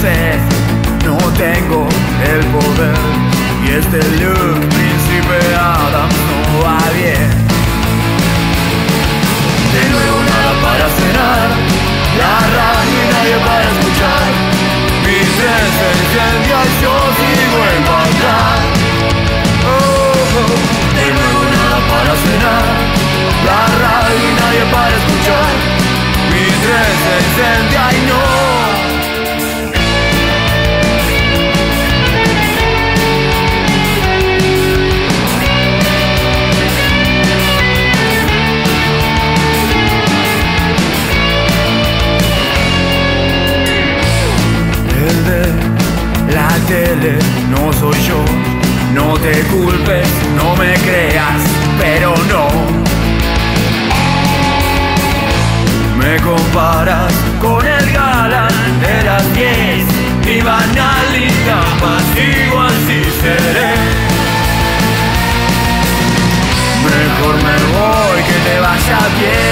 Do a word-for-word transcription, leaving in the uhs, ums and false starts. sed, no tengo el poder. Y este look, Príncipe Adam, no va bien. De nuevo nada para cenar, la radio y nadie para escuchar. Mi sed se incendia y yo sigo en maldad. Oh, oh. De nuevo nada para cenar, la radio y nadie para escuchar. Mi sed se incendia y no. No soy yo, no te culpes, no me creas, pero no me comparas con el galán de las diez, mi banalidad más igual si seré. Mejor me voy, que te vaya bien.